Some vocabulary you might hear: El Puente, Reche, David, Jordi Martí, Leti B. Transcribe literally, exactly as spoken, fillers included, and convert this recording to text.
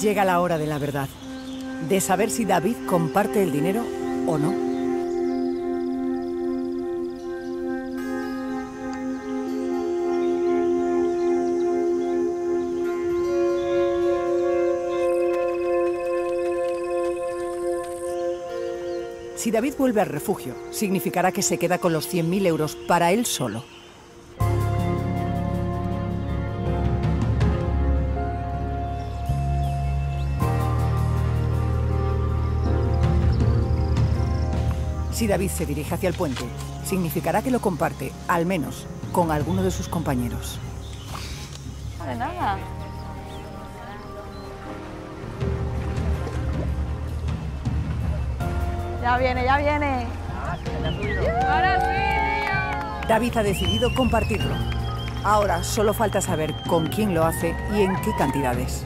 Llega la hora de la verdad, de saber si David comparte el dinero o no. Si David vuelve al refugio, significará que se queda con los cien mil euros para él solo. Si David se dirige hacia el puente, significará que lo comparte, al menos, con alguno de sus compañeros. No de nada. Ya viene, ya viene. Ahora sí. David ha decidido compartirlo. Ahora solo falta saber con quién lo hace y en qué cantidades.